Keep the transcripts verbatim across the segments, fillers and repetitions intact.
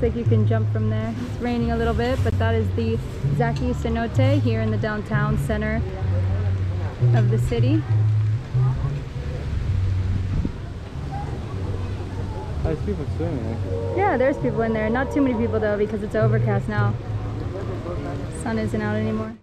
looks like you can jump from there. It's raining a little bit, but that is the Zaki Cenote here in the downtown center of the city. There's people swimming. Yeah, there's people in there. Not too many people though, because it's overcast now. The sun isn't out anymore.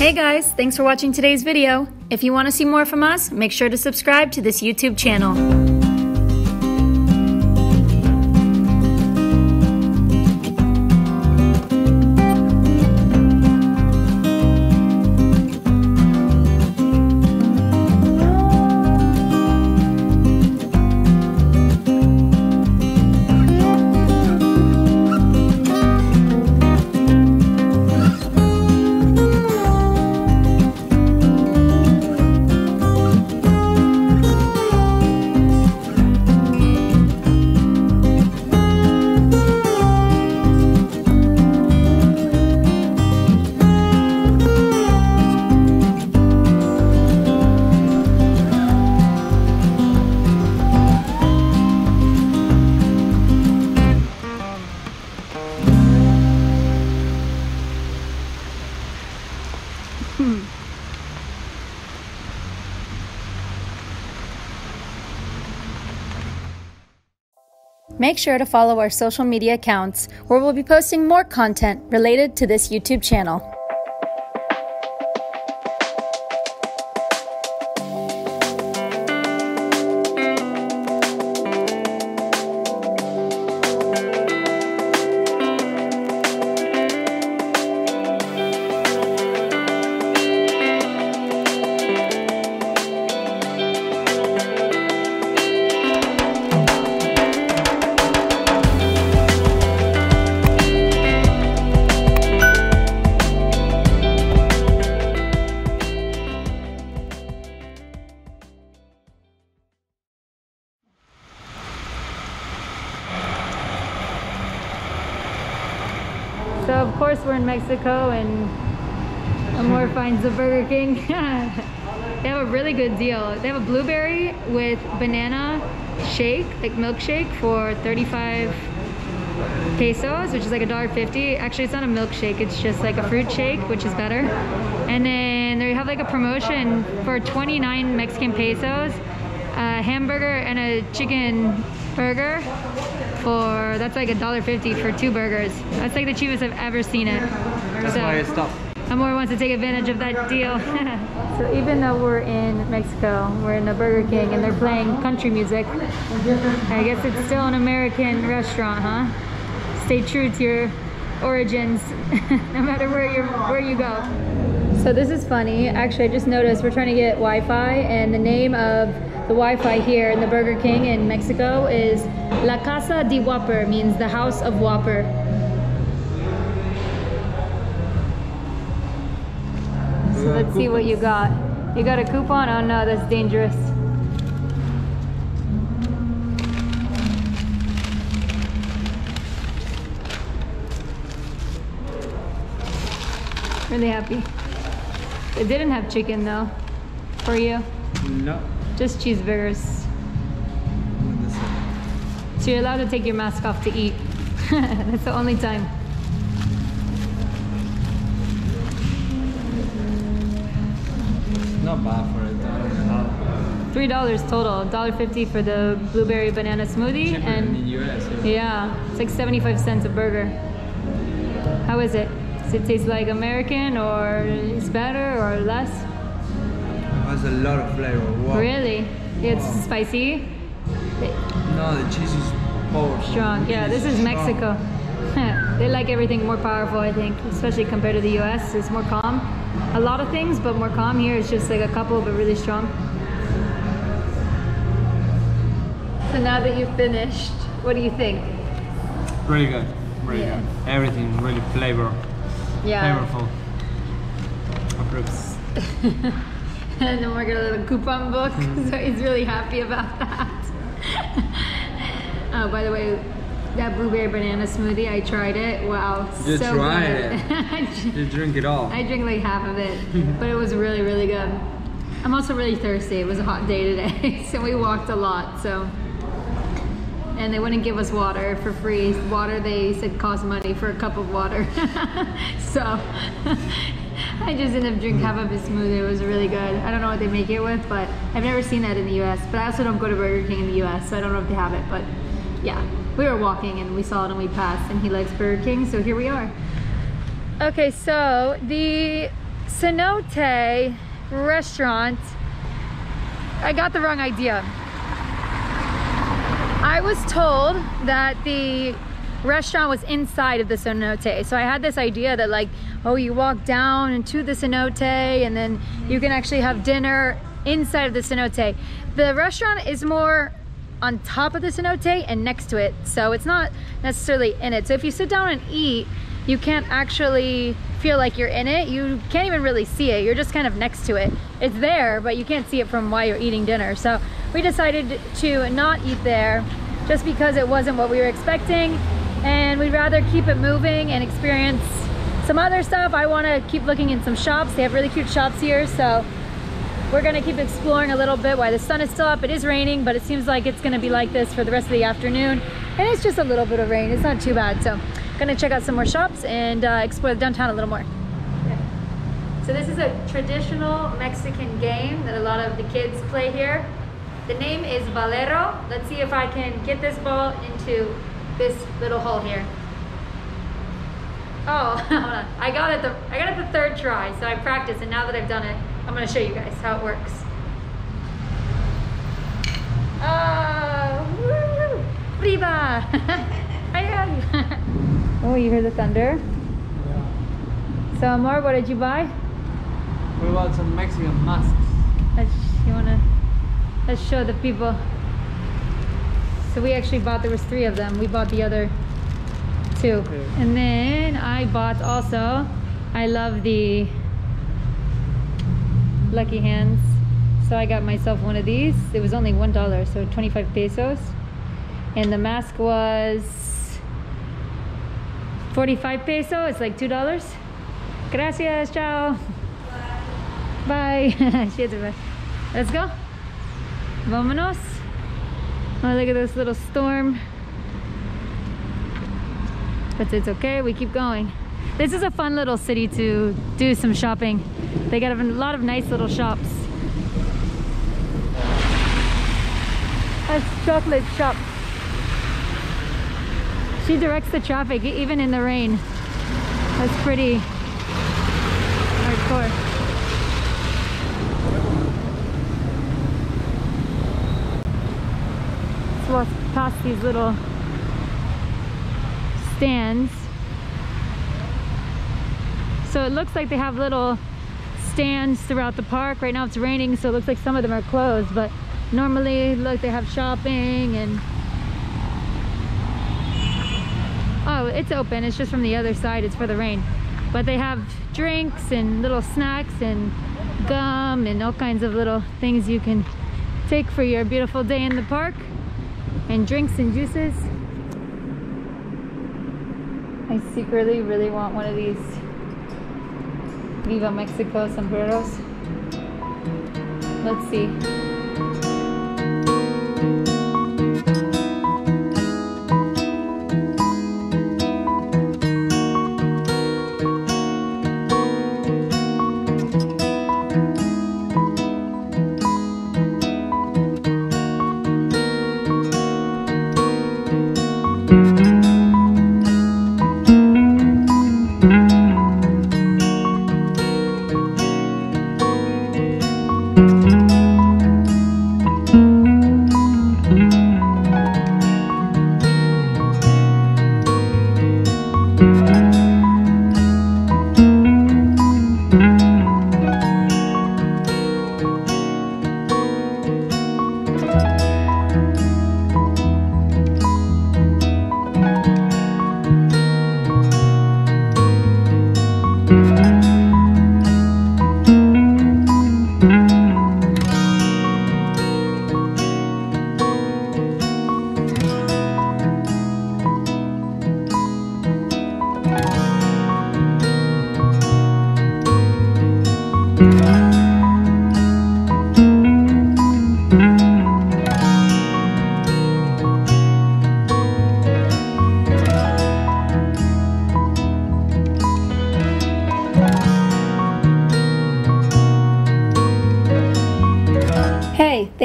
Hey guys, thanks for watching today's video. If you want to see more from us, make sure to subscribe to this YouTube channel. Hmm. Make sure to follow our social media accounts, where we'll be posting more content related to this YouTube channel. So of course we're in Mexico and Amor finds the Burger King. They have a really good deal. They have a blueberry with banana shake, like milkshake, for thirty-five pesos, which is like a dollar fifty. Actually, it's not a milkshake, it's just like a fruit shake, which is better. And then they have like a promotion for twenty-nine Mexican pesos, a hamburger and a chicken burger. For that's like a dollar fifty for two burgers. That's like the cheapest I've ever seen it. That's so, why I stopped. Amor wants to take advantage of that deal. So even though we're in Mexico, we're in a Burger King and they're playing country music. I guess it's still an American restaurant, huh? Stay true to your origins, no matter where you're where you go. So this is funny. Actually, I just noticed we're trying to get Wi-Fi, and the name of the Wi-Fi here in the Burger King in Mexico is La Casa de Whopper, means the House of Whopper. So let's see what you got. You got a coupon? Oh no, that's dangerous. Really happy. It didn't have chicken though, for you? No. Just cheeseburgers. So you're allowed to take your mask off to eat. That's the only time. It's not bad for it. Three dollars total. a dollar fifty for the blueberry banana smoothie, cheaper and in the U S, yeah. yeah, it's like seventy-five cents a burger. How is it? Does it taste like American, or it's better or less? Has a lot of flavor. Wow. Really? It's wow. Spicy? No, the cheese is power. Strong, yeah, this is Mexico. They like everything more powerful, I think, especially compared to the U S. It's more calm. A lot of things, but more calm here. It's just like a couple, but really strong. So now that you've finished, what do you think? Really good. Really yeah. good. Everything really flavor. Yeah. Flavorful. Approves. And then we're gonna get a little coupon book, mm. so he's really happy about that. Oh, by the way, that blueberry banana smoothie, I tried it. Wow, you so tried good. it. You drink it all. I drink like half of it, but it was really, really good. I'm also really thirsty. It was a hot day today, so we walked a lot. So, and they wouldn't give us water for free. Water, they said, cost money for a cup of water. So I just ended up drinking half of his smoothie. It was really good. I don't know what they make it with, but I've never seen that in the U S. But I also don't go to Burger King in the U S, so I don't know if they have it, but yeah. We were walking and we saw it and we passed, and he likes Burger King, so here we are. Okay, so the Cenote restaurant, I got the wrong idea. I was told that the restaurant was inside of the cenote, so I had this idea that like, oh, you walk down into the cenote and then you can actually have dinner inside of the cenote. The restaurant is more on top of the cenote and next to it, so it's not necessarily in it. So if you sit down and eat, you can't actually feel like you're in it. You can't even really see it. You're just kind of next to it. It's there, but you can't see it from while you're eating dinner. So we decided to not eat there just because it wasn't what we were expecting, and we'd rather keep it moving and experience some other stuff. I want to keep looking in some shops. They have really cute shops here, so we're gonna keep exploring a little bit while the sun is still up. It is raining, but it seems like it's gonna be like this for the rest of the afternoon. And it's just a little bit of rain, it's not too bad. So gonna check out some more shops and uh, explore the downtown a little more. Okay. So this is a traditional Mexican game that a lot of the kids play here. The name is balero. Let's see if I can get this ball into this little hole here. Oh, hold on. I got it the, I got it the third try, so I practiced, and now that I've done it, I'm gonna show you guys how it works. Oh, woo, Riva! Oh, you hear the thunder? Yeah. So, Amor, what did you buy? We bought some Mexican masks. Let's, you wanna, let's show the people. So we actually bought, there was three of them. We bought the other two. Okay. And then I bought also, I love the lucky hands, so I got myself one of these. It was only one dollar, so twenty-five pesos, and the mask was forty-five peso. It's like two dollars. Gracias, ciao, bye, bye. Let's go. Vámonos. Oh, look at this little storm, but it's okay, we keep going. This is a fun little city to do some shopping. They got a lot of nice little shops. A chocolate shop. She directs the traffic, even in the rain. That's pretty hardcore. Let's walk past these little stands. So it looks like they have little stands throughout the park. Right now it's raining, so it looks like some of them are closed, but normally look, they have shopping and oh, it's open. It's just from the other side, it's for the rain, but they have drinks and little snacks and gum and all kinds of little things you can take for your beautiful day in the park, and drinks and juices. I secretly really want one of these Viva Mexico sombreros. Let's see. Thank you.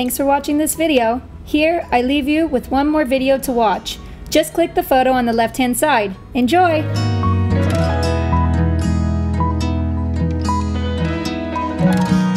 Thanks for watching this video. Here, I leave you with one more video to watch. Just click the photo on the left-hand side. Enjoy! Thank you.